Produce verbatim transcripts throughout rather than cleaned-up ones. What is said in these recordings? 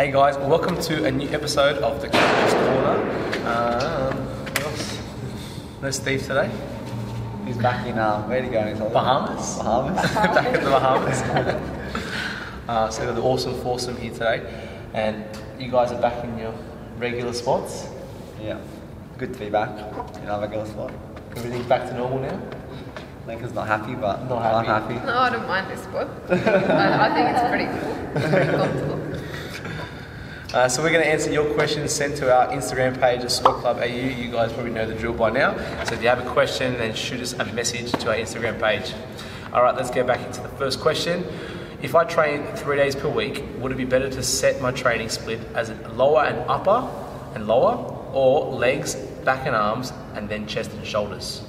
Hey guys, welcome to a new episode of the Coach's Corner. Um, what else? No Steve today. He's back in, um, where are you going? Bahamas. Bahamas. Bahamas. Back in the Bahamas. uh, so we've got the awesome foursome here today. And you guys are back in your regular spots. Yeah. Good to be back in our regular spot. Everything's back to normal now. Lincoln's not happy, but not happy. I'm happy. No, I don't mind this spot. I think it's pretty cool. Pretty comfortable. Uh, so we're going to answer your questions sent to our Instagram page at Squat Club A U. You guys probably know the drill by now. So if you have a question, then shoot us a message to our Instagram page. All right, let's get back into the first question. If I train three days per week, would it be better to set my training split as lower and upper and lower, or legs, back and arms, and then chest and shoulders?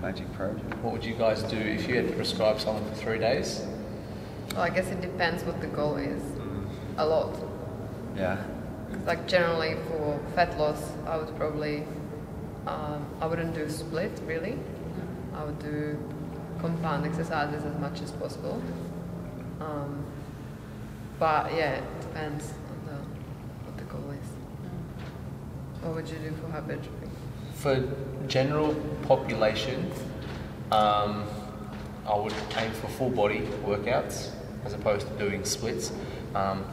Magic probe. What would you guys do if you had to prescribe someone for three days? Well, I guess it depends what the goal is. Mm. A lot. Yeah. Like generally for fat loss, I would probably, um, I wouldn't do split really. I would do compound exercises as much as possible. Um, but yeah, it depends on the, what the goal is. Mm. What would you do for hypertrophy? For general population, um, I would aim for full body workouts as opposed to doing splits. Um,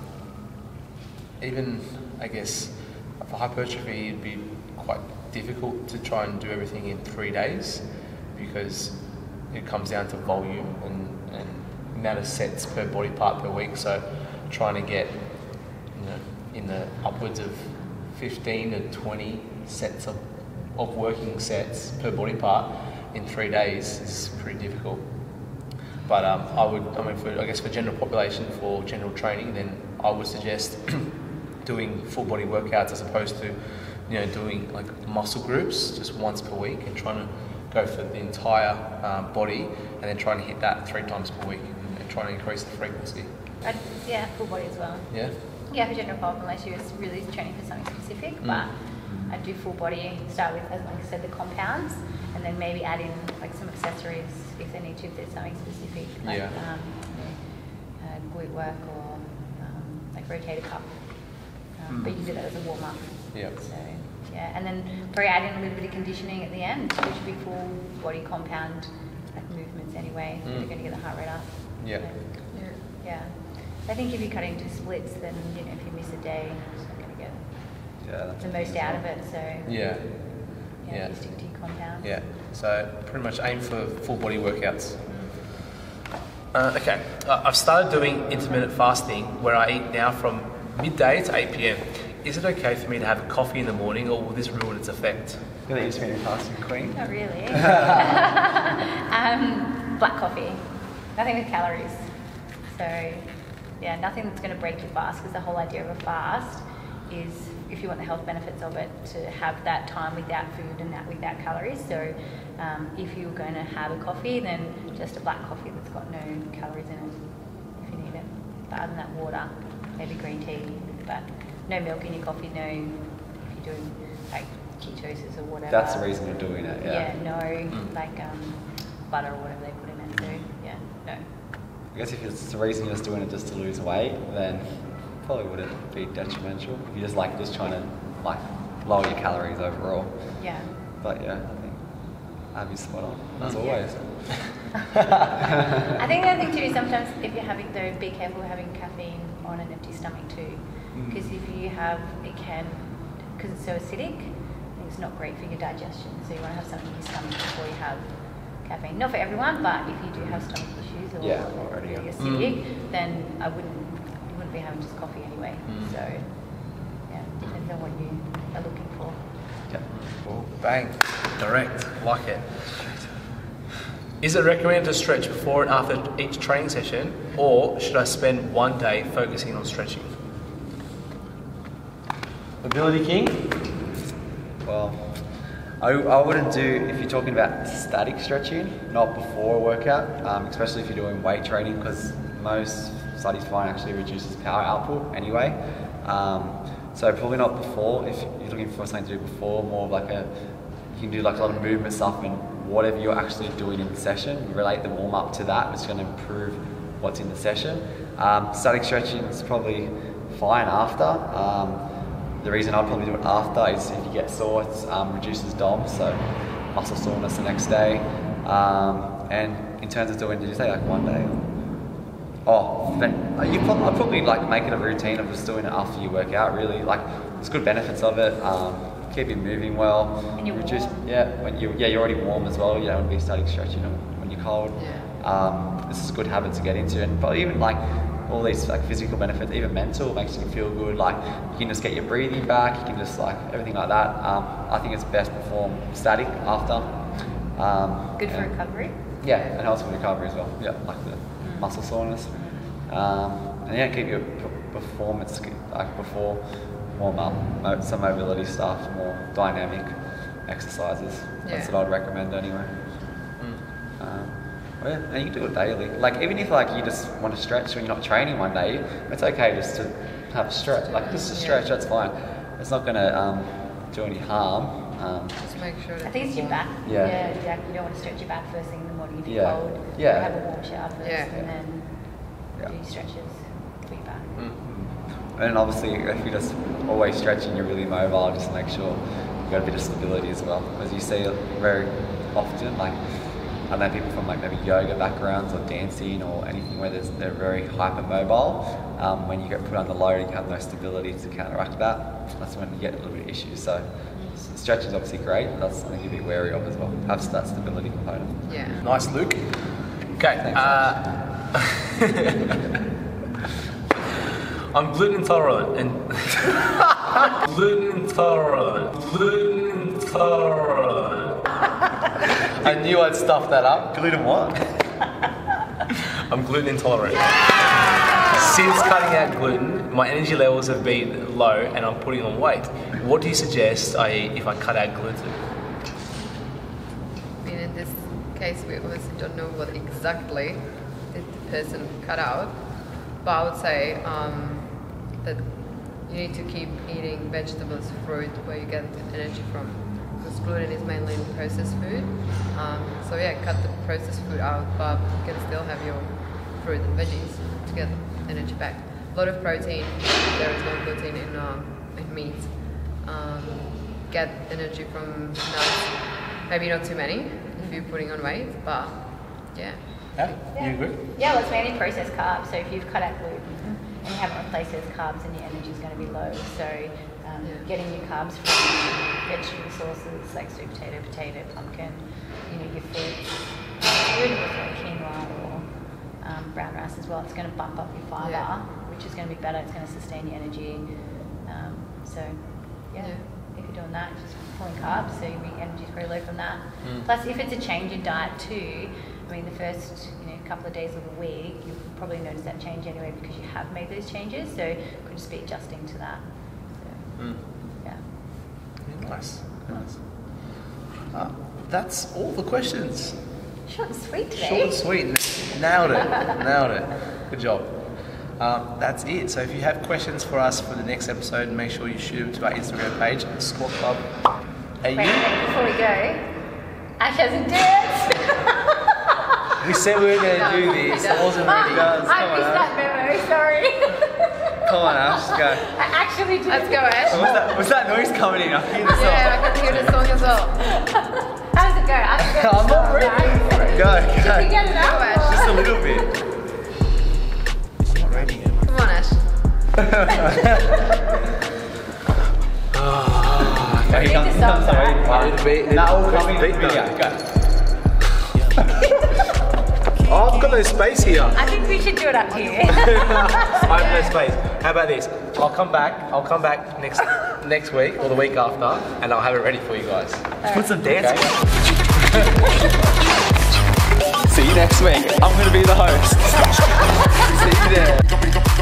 even, I guess, for hypertrophy it'd be quite difficult to try and do everything in three days because it comes down to volume and, and amount of sets per body part per week. So trying to get, you know, in the upwards of fifteen to twenty sets of, of working sets per body part in three days is pretty difficult. But um, I would, I mean, for, I guess for general population, for general training, then I would suggest doing full body workouts as opposed to, you know, doing like muscle groups just once per week and trying to go for the entire um, body and then trying to hit that three times per week and, and trying to increase the frequency. I'd, yeah, full body as well. Yeah? Yeah, for general pop, unless you're really training for something specific, mm. but I do full body, start with, as like I said, the compounds, and then maybe add in like some accessories if they need to, if there's something specific, like yeah. um, uh, glute work or um, like rotator cuff. Um, mm. But you can do that as a warm up. Yeah. So, yeah, and then probably add in a little bit of conditioning at the end, which would be full body compound like movements anyway. Mm. You're going to get the heart rate up. Yeah. So, yeah. Yeah. I think if you cut into splits, then you know if you miss a day, you're not going to get yeah, the most out of it. So yeah. Yeah. yeah. You stick to your compound. Yeah. So pretty much aim for full body workouts. Uh, okay. Uh, I've started doing intermittent fasting where I eat now from midday to eight p m Is it okay for me to have a coffee in the morning, or will this ruin its effect? You're the intermittent fasting queen. Not really. um, black coffee. Nothing with calories. So yeah, nothing that's going to break your fast, because the whole idea of a fast is, if you want the health benefits of it, to have that time without food and that without calories. So um, if you're going to have a coffee, then just a black coffee that's got no calories in it, if you need it. But other than that, water, maybe green tea, but no milk in your coffee, no, if you're doing like ketosis or whatever. That's the reason you're doing it, yeah. Yeah, no, mm. like um, butter or whatever they put in it, so yeah, no. I guess if it's the reason you're just doing it just to lose weight, then probably wouldn't be detrimental if you just like just trying to like lower your calories overall. Yeah. But yeah, I think I'd be spot on as yeah. always. I think the other thing to do sometimes if you're having though, be careful having caffeine on an empty stomach too, because mm. if you have it can, because it's so acidic, it's not great for your digestion. So you want to have something in your stomach before you have caffeine. Not for everyone, but if you do have stomach issues or yeah, already you're acidic, mm. then I wouldn't. Be having just coffee anyway, mm. so yeah, depends on what you are looking for. Yeah, cool. Bang, direct, like it. Is it recommended to stretch before and after each training session, or should I spend one day focusing on stretching? Mobility King? Well, I, I wouldn't do, if you're talking about static stretching, not before a workout, um, especially if you're doing weight training, because most studies find actually reduces power output anyway. Um, so probably not before, if you're looking for something to do before, more of like a, you can do like a lot of movement stuff and whatever you're actually doing in the session, relate the warm up to that, which is gonna improve what's in the session. Um, static stretching is probably fine after. Um, the reason I'd probably do it after is if you get sore, it um, reduces D O M, so muscle soreness the next day. Um, and in terms of doing, did you say like one day? Oh, you probably, I'd probably like make it a routine of just doing it after you work out, really. Like, there's good benefits of it. Um, keep you moving well. And you're reduce, yeah, when you, yeah, you're already warm as well. You don't want to be static stretching when you're cold. Yeah. Um, this is a good habit to get into, and but even like all these like physical benefits, even mental, makes you feel good. Like you can just get your breathing back, you can just like everything like that. Um, I think it's best performed static after. Um, good for and, recovery. Yeah, and helps with recovery as well. Yeah, like the mm. muscle soreness. Um, and yeah, keep your performance like before warm up, some mobility stuff, more dynamic exercises. Yeah. That's what I'd recommend anyway. Mm. Um, Well, yeah, and you can do it daily. Like even if like you just want to stretch when you're not training one day, it's okay just to have a stretch. Like just a stretch, that's fine. It's not gonna um, do any harm. Um, just make sure. I think it's your back. Yeah. Yeah, exactly. You don't want to stretch your back first thing in the morning if you're yeah. cold. Yeah. You have a warm shower first, yeah. and then yeah. do your stretches for your back. Mm-hmm. And obviously, if you're just always stretching, you're really mobile. Just make sure you've got a bit of stability as well, as you see very often. Like. I know people from like maybe yoga backgrounds or dancing or anything where they're very hypermobile. Um, when you get put under load, you have no stability to counteract that. That's when you get a little bit of issues. So stretching is obviously great, but that's something you'd be wary of as well. Have that stability component. Yeah. Nice, Luke. Okay. Thanks, uh, I'm gluten intolerant and gluten intolerant. Gluten intolerant. I knew I'd stuff that up. Gluten what? I'm gluten intolerant. Yeah! Since cutting out gluten, my energy levels have been low and I'm putting on weight. What do you suggest I eat if I cut out gluten? I mean, in this case, we obviously don't know what exactly the person cut out, but I would say um, that you need to keep eating vegetables, fruit, where you get energy from. Because gluten is mainly processed food, um, so yeah, cut the processed food out, but you can still have your fruit and veggies to get energy back. A lot of protein, there is no gluten in, uh, in meat. Um, get energy from nuts, maybe not too many if you're putting on weight, but yeah. Yeah, yeah. You agree? Yeah, well, it's mainly processed carbs, so if you've cut out gluten mm-hmm. and you haven't replaced those carbs, then your energy is going to be low. So. Um, yeah. Getting your carbs from vegetable sources like sweet potato, potato, pumpkin, you know, your fruits, food with like quinoa or um, brown rice as well. It's going to bump up your fibre, yeah. which is going to be better. It's going to sustain your energy. Um, so, yeah, yeah, if you're doing that, just pulling carbs, so your energy is very low from that. Mm. Plus, if it's a change in diet too, I mean, the first you know couple of days of the week, you'll probably notice that change anyway because you have made those changes. So, it could just be adjusting to that. Mm. Yeah. Nice. Nice. Uh, that's all the questions. Short and sweet today. Short and sweet. Nailed it. Nailed it. Good job. Um, that's it. So if you have questions for us for the next episode, make sure you shoot them to our Instagram page, Squat Club A U. Wait, wait, before we go, Ash hasn't danced. We said we were going to do this. It wasn't really done. I missed that memo. Sorry. Come on, Ash, go. I actually did. Let's go, Ash. Oh, was, that, was that noise coming in? I can hear the song. Yeah, I can hear the song as well. How does it go? Go I'm not ready. Go, go. Did you get it out? Go, Ash. Just a little bit. I'm not ready yet. Come on, Ash. Oh, okay. You need the song, right? That all coming in the video. Go. Oh, I've got no space here. I think we should do it up here. I have no space. How about this? I'll come back. I'll come back next next week or the week after, and I'll have it ready for you guys. Right. Put some dance. Okay. See you next week. I'm gonna be the host. See you there.